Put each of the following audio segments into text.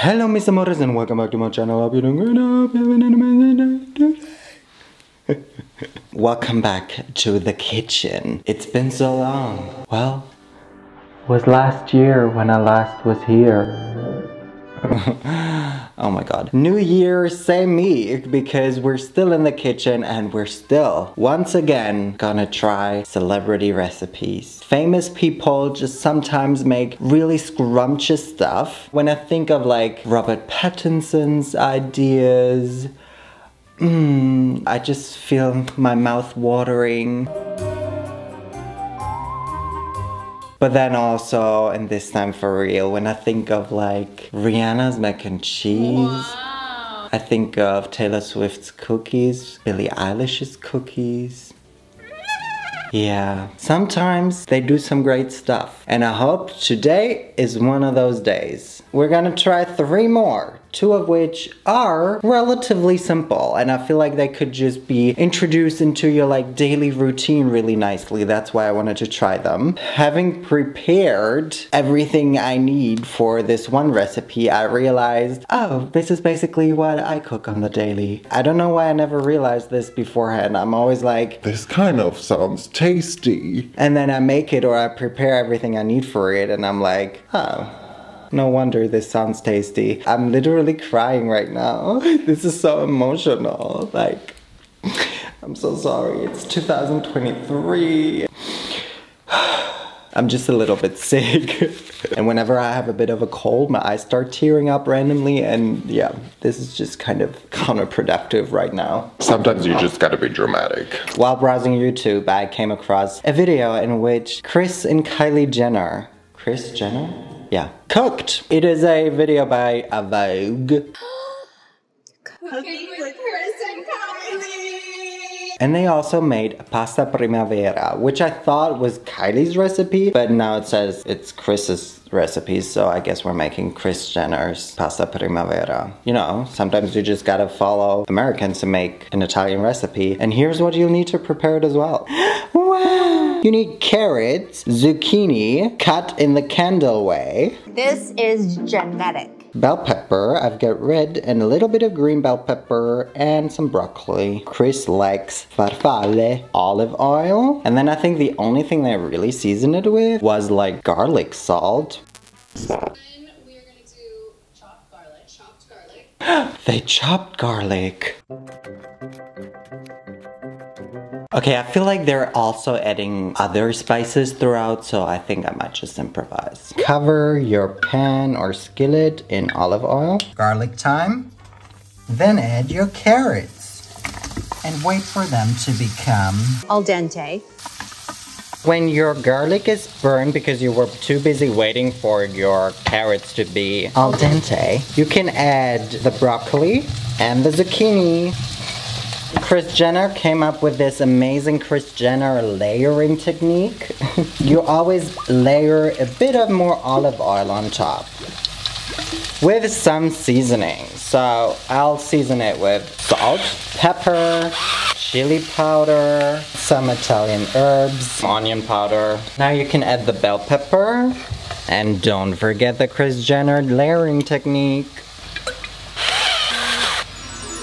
Hello, Mr. Morris, and welcome back to my channel. Hope you're doing good. Hope you're having an amazing day. Welcome back to the kitchen. It's been so long. Well, it was last year when I last was here. Oh my god. New year, same me, because we're still in the kitchen and we're still, once again, gonna try celebrity recipes. Famous people just sometimes make really scrumptious stuff. When I think of like Robert Pattinson's ideas, I just feel my mouth watering. But then also, and this time for real, when I think of like Rihanna's mac and cheese, wow. I think of Taylor Swift's cookies, Billie Eilish's cookies. Yeah, sometimes they do some great stuff. And I hope today is one of those days. We're gonna try three more, two of which are relatively simple. And I feel like they could just be introduced into your like daily routine really nicely. That's why I wanted to try them. Having prepared everything I need for this one recipe, I realized, oh, this is basically what I cook on the daily. I don't know why I never realized this beforehand. I'm always like, this kind of sounds tasty. And then I make it or I prepare everything I need for it and I'm like, oh, no wonder this sounds tasty. I'm literally crying right now. This is so emotional. Like, I'm so sorry. It's 2023. I'm just a little bit sick. And whenever I have a bit of a cold, my eyes start tearing up randomly. And yeah, this is just kind of counterproductive right now. Sometimes you just gotta be dramatic. While browsing YouTube, I came across a video in which Kris and Kylie Jenner, Kris Jenner? Yeah, cooked. It is a video by Vogue. Cooking with Kris and Kylie. And they also made Pasta Primavera, which I thought was Kylie's recipe, but now it says it's Kris's recipe, so I guess we're making Kris Jenner's Pasta Primavera. You know, sometimes you just gotta follow Americans to make an Italian recipe, and here's what you'll need to prepare it as well. Wow! You need carrots, zucchini, cut in the candle way. This is genetic. Bell pepper, I've got red and a little bit of green bell pepper and some broccoli. Kris likes farfalle, olive oil. And then I think the only thing they really seasoned it with was like garlic salt. Then we are gonna do chopped garlic. Chopped garlic. They chopped garlic. Okay, I feel like they're also adding other spices throughout, so I think I might just improvise. Cover your pan or skillet in olive oil. Garlic thyme. Then add your carrots and wait for them to become al dente. When your garlic is burned because you were too busy waiting for your carrots to be al dente, you can add the broccoli and the zucchini. Kris Jenner came up with this amazing Kris Jenner layering technique. You always layer a bit of more olive oil on top with some seasoning. So I'll season it with salt, pepper, chili powder, some Italian herbs, onion powder. Now you can add the bell pepper and don't forget the Kris Jenner layering technique.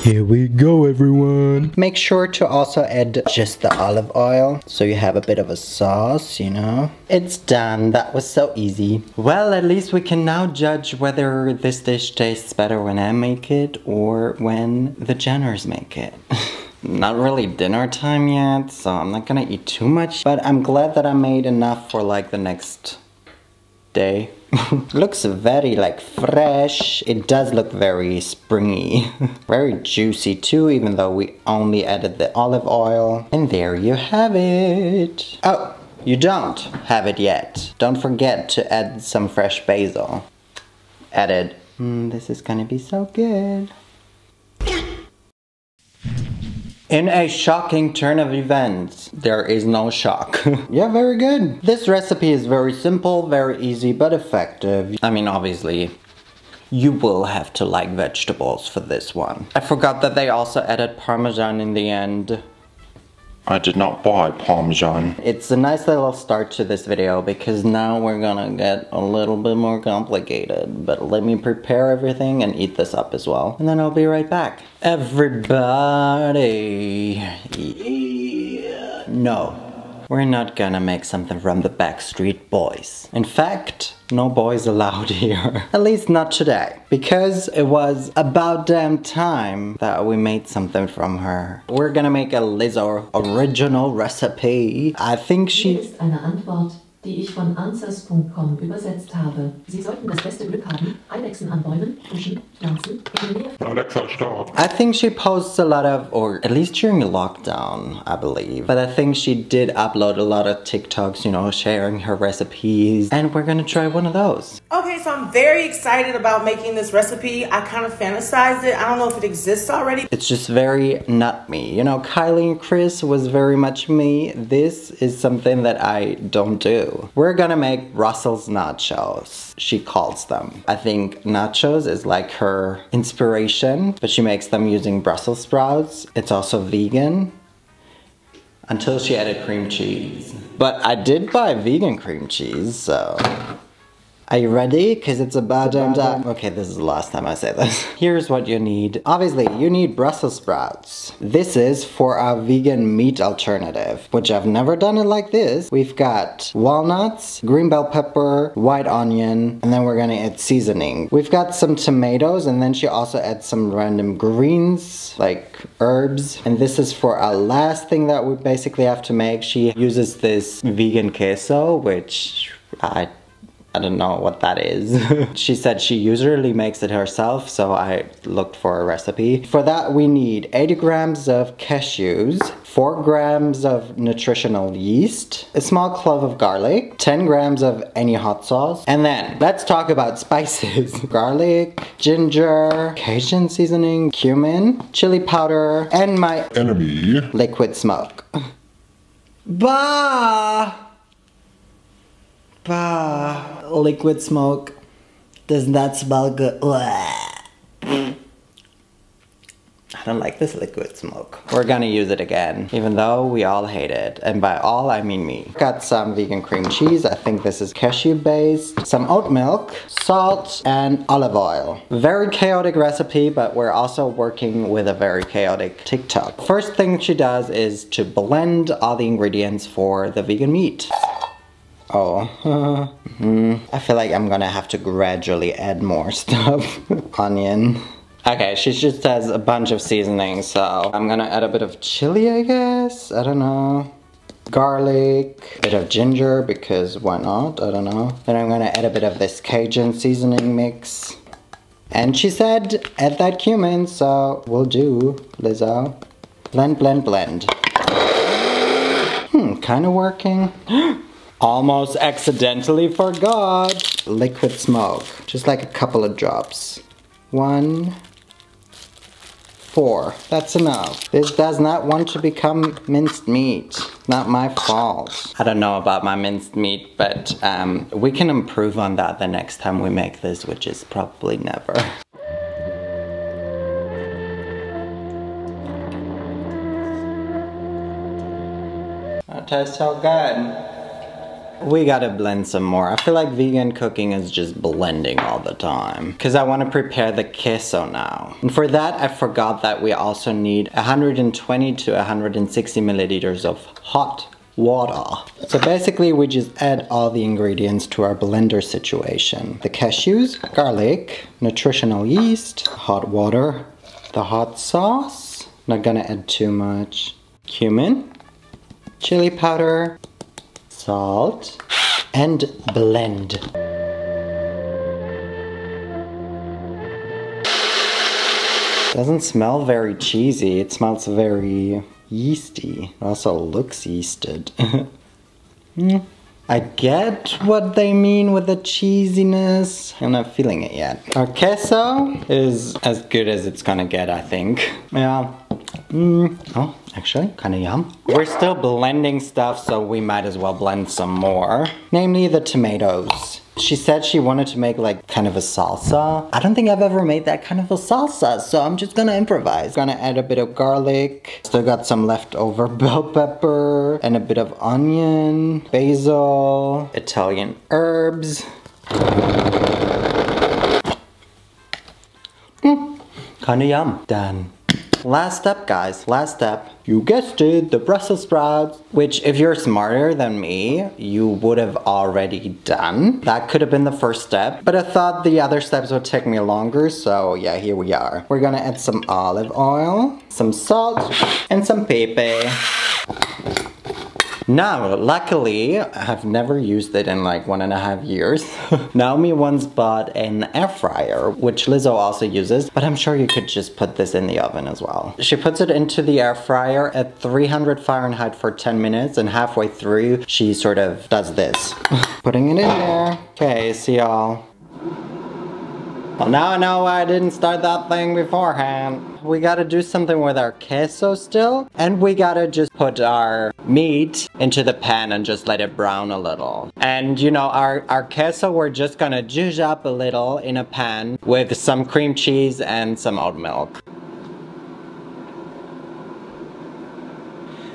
Here we go, everyone. Make sure to also add just the olive oil so you have a bit of a sauce, you know. It's done. That was so easy. Well, at least we can now judge whether this dish tastes better when I make it or when the Jenners make it. Not really dinner time yet, so I'm not gonna eat too much, but I'm glad that I made enough for like the next day. Looks very like fresh. It does look very springy. Very juicy too, even though we only added the olive oil. And there you have it. Oh, you don't have it yet. Don't forget to add some fresh basil. Added. This is gonna be so good. In a shocking turn of events, there is no shock. Yeah, very good. This recipe is very simple, very easy, but effective. I mean, obviously, you will have to like vegetables for this one. I forgot that they also added Parmesan in the end. I did not buy Parmesan. It's a nice little start to this video because now we're gonna get a little bit more complicated. But let me prepare everything and eat this up as well. And then I'll be right back. Everybody. Yeah. No. We're not gonna make something from the Backstreet Boys. In fact, no boys allowed here. At least not today. Because it was about damn time that we made something from her. We're gonna make a Lizzo original recipe. I think she... Hier ist eine Antwort, die ich von answers.com übersetzt habe. Sie sollten das beste Glück haben. Eidechsen an Bäumen, Fischen, Pflanzen, Alexa, stop. I think she posts a lot of, or at least during lockdown, I believe. But I think she did upload a lot of TikToks, you know, sharing her recipes. And we're gonna try one of those. Okay, so I'm very excited about making this recipe. I kind of fantasized it. I don't know if it exists already. It's just very not me. You know, Kylie and Kris was very much me. This is something that I don't do. We're gonna make Brussels nachos, she calls them. I think nachos is like her inspiration, but she makes them using Brussels sprouts. It's also vegan. Until she added cream cheese. But I did buy vegan cream cheese, so... Are you ready? Because it's about damn time. Okay, this is the last time I say this. Here's what you need. Obviously, you need Brussels sprouts. This is for our vegan meat alternative, which I've never done it like this. We've got walnuts, green bell pepper, white onion, and then we're gonna add seasoning. We've got some tomatoes, and then she also adds some random greens, like herbs. And this is for our last thing that we basically have to make. She uses this vegan queso, which I don't know what that is. She said she usually makes it herself, so I looked for a recipe. For that, we need 80 grams of cashews, 4 grams of nutritional yeast, a small clove of garlic, 10 grams of any hot sauce, and then let's talk about spices. Garlic, ginger, Cajun seasoning, cumin, chili powder, and my enemy, liquid smoke. Bah! Bah, liquid smoke does not smell good. Blech. I don't like this liquid smoke. We're gonna use it again, even though we all hate it. And by all, I mean me. Got some vegan cream cheese. I think this is cashew based. Some oat milk, salt, and olive oil. Very chaotic recipe, but we're also working with a very chaotic TikTok. First thing she does is to blend all the ingredients for the vegan meat. Oh, I feel like I'm gonna have to gradually add more stuff. Onion. Okay, she just has a bunch of seasonings, so I'm gonna add a bit of chili, I guess? I don't know. Garlic, a bit of ginger, because why not? I don't know. Then I'm gonna add a bit of this Cajun seasoning mix. And she said, add that cumin, so we'll do, Lizzo. Blend, blend, blend. Kinda working. Almost accidentally forgot liquid smoke. Just like a couple of drops. 1, 4. That's enough. This does not want to become minced meat. Not my fault. I don't know about my minced meat, but we can improve on that the next time we make this, which is probably never. That tastes so good. We gotta blend some more. I feel like vegan cooking is just blending all the time. Cause I wanna prepare the queso now. And for that, I forgot that we also need 120 to 160 milliliters of hot water. So basically we just add all the ingredients to our blender situation. The cashews, garlic, nutritional yeast, hot water, the hot sauce, not gonna add too much, cumin, chili powder, salt, and blend. Doesn't smell very cheesy, it smells very yeasty. It also looks yeasted. I get what they mean with the cheesiness. I'm not feeling it yet. Our queso is as good as it's gonna get, I think. Yeah. Oh, actually, kind of yum. We're still blending stuff, so we might as well blend some more. Namely the tomatoes. She said she wanted to make like kind of a salsa. I don't think I've ever made that kind of a salsa, so I'm just gonna improvise. Gonna add a bit of garlic. Still got some leftover bell pepper and a bit of onion, basil, Italian herbs. Kinda yum. Done. Last step, guys, last step. You guessed it, the Brussels sprouts. Which, if you're smarter than me, you would have already done. That could have been the first step, but I thought the other steps would take me longer, so yeah, here we are. We're gonna add some olive oil, some salt, and some pepper. Now, luckily, I've never used it in like 1.5 years. Naomi once bought an air fryer, which Lizzo also uses, but I'm sure you could just put this in the oven as well. She puts it into the air fryer at 300 Fahrenheit for 10 minutes, and halfway through, she sort of does this. Putting it in there. Okay, see y'all. Well, now I know why I didn't start that thing beforehand. We gotta do something with our queso still, and we gotta just put our meat into the pan and just let it brown a little. And you know, our queso, we're just gonna juice up a little in a pan with some cream cheese and some oat milk.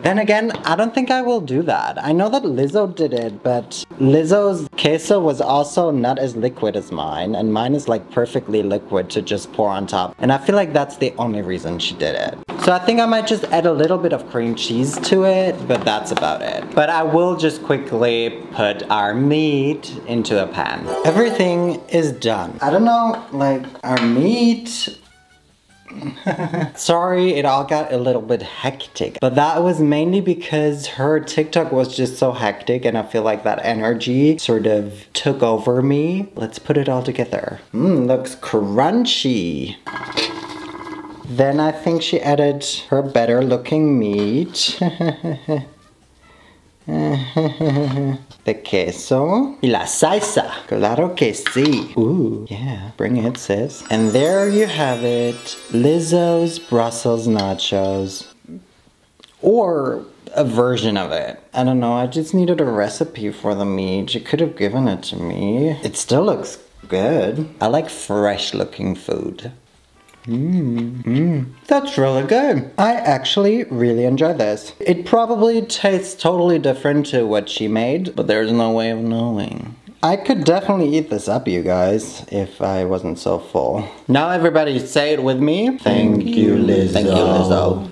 Then again, I don't think I will do that. I know that Lizzo did it, but Lizzo's queso was also not as liquid as mine, and mine is like perfectly liquid to just pour on top, and I feel like that's the only reason she did it. So I think I might just add a little bit of cream cheese to it, but that's about it. But I will just quickly put our meat into a pan. Everything is done. I don't know, like, our meat... Sorry, it all got a little bit hectic, but that was mainly because her TikTok was just so hectic, and I feel like that energy sort of took over me. Let's put it all together. Looks crunchy. Then I think she added her better looking meat. The queso y la salsa. Claro que sí. Ooh, yeah, bring it, sis. And there you have it, Lizzo's Brussels nachos. Or a version of it. I don't know, I just needed a recipe for the meat. She could have given it to me. It still looks good. I like fresh looking food. That's really good. I actually really enjoy this. It probably tastes totally different to what she made, but there's no way of knowing. I could definitely eat this up, you guys, if I wasn't so full. Now everybody say it with me. Thank you, Lizzo. Thank you, Lizzo.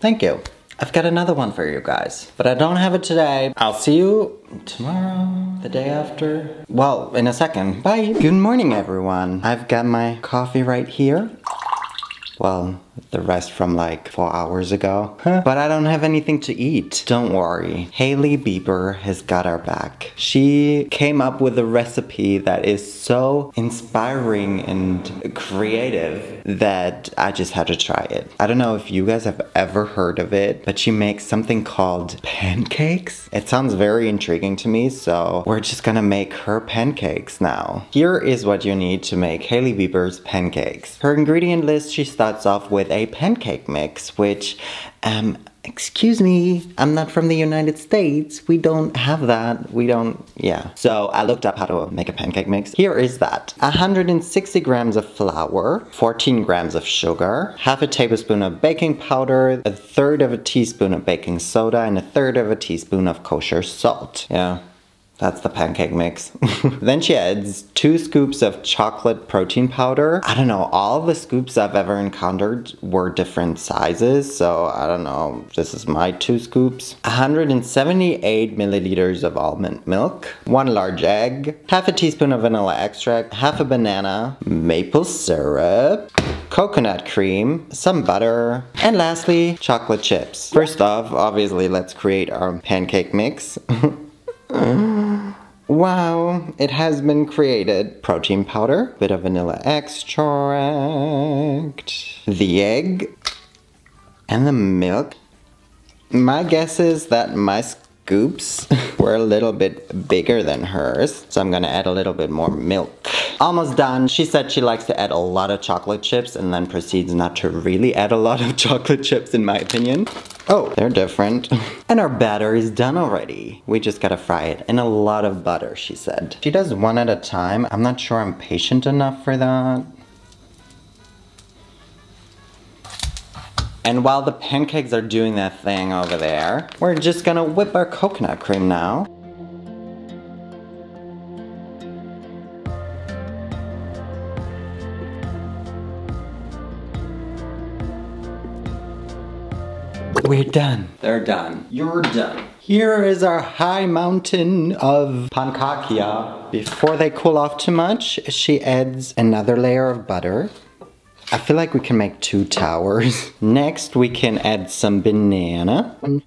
Thank you. I've got another one for you guys, but I don't have it today. I'll see you tomorrow, the day after. Well, in a second. Bye. Good morning, everyone. I've got my coffee right here. Well, the rest from like 4 hours ago. But I don't have anything to eat. Don't worry. Hailey Bieber has got our back. She came up with a recipe that is so inspiring and creative that I just had to try it. I don't know if you guys have ever heard of it, but she makes something called pancakes. It sounds very intriguing to me, so we're just gonna make her pancakes now. Here is what you need to make Hailey Bieber's pancakes. Her ingredient list, she starts off with a pancake mix, which, excuse me, I'm not from the United States. We don't have that. We don't, yeah. So I looked up how to make a pancake mix. Here is that. 160 grams of flour, 14 grams of sugar, half a tablespoon of baking powder, 1/3 of a teaspoon of baking soda, and 1/3 of a teaspoon of kosher salt. Yeah. That's the pancake mix. Then she adds 2 scoops of chocolate protein powder. I don't know, all the scoops I've ever encountered were different sizes, so I don't know, this is my 2 scoops. 178 milliliters of almond milk, 1 large egg, half a teaspoon of vanilla extract, half a banana, maple syrup, coconut cream, some butter, and lastly, chocolate chips. First off, obviously, let's create our pancake mix. Wow, it has been created. Protein powder, bit of vanilla extract, the egg, and the milk. My guess is that my scoops were a little bit bigger than hers, so I'm gonna add a little bit more milk. Almost done. She said she likes to add a lot of chocolate chips and then proceeds not to really add a lot of chocolate chips in my opinion. Oh, they're different. And our batter is done already. We just gotta fry it in a lot of butter, she said. She does one at a time. I'm not sure I'm patient enough for that. And while the pancakes are doing their thing over there, we're just gonna whip our coconut cream now. We're done. They're done. You're done. Here is our high mountain of pancakia. Before they cool off too much, she adds another layer of butter. I feel like we can make 2 towers. Next, we can add some banana. 1,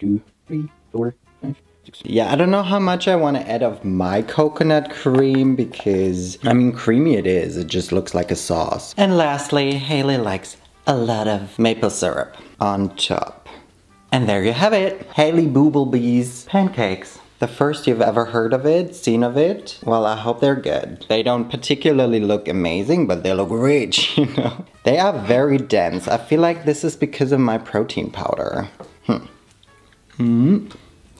2, 3, 4, 5. Yeah, I don't know how much I want to add of my coconut cream because, I mean, creamy it is. It just looks like a sauce. And lastly, Hailey likes a lot of maple syrup on top. And there you have it, Hailey Bumblebee's pancakes. The first you've ever heard of it, seen of it. Well, I hope they're good. They don't particularly look amazing, but they look rich, you know. They are very dense. I feel like this is because of my protein powder.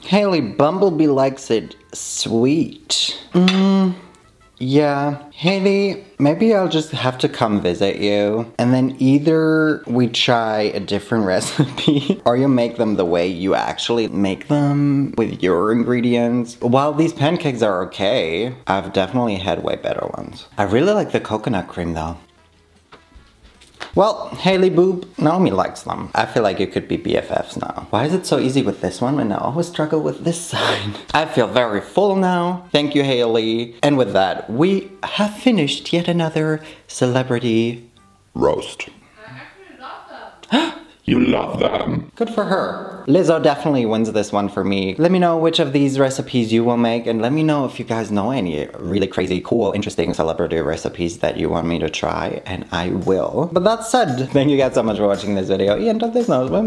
Hailey Bumblebee likes it sweet. Yeah, Hailey, maybe I'll just have to come visit you and then either we try a different recipe or you make them the way you actually make them with your ingredients. While these pancakes are okay, I've definitely had way better ones. I really like the coconut cream though. Well, Hailey Boob, Naomi likes them. I feel like you could be BFFs now. Why is it so easy with this one and I always struggle with this side? I feel very full now. Thank you, Hailey. And with that, we have finished yet another celebrity roast. I actually love them. You love them. Good for her. Lizzo definitely wins this one for me. Let me know which of these recipes you will make and let me know if you guys know any really crazy, cool, interesting celebrity recipes that you want me to try and I will. But that said, thank you guys so much for watching this video. Y entonces nos vemos.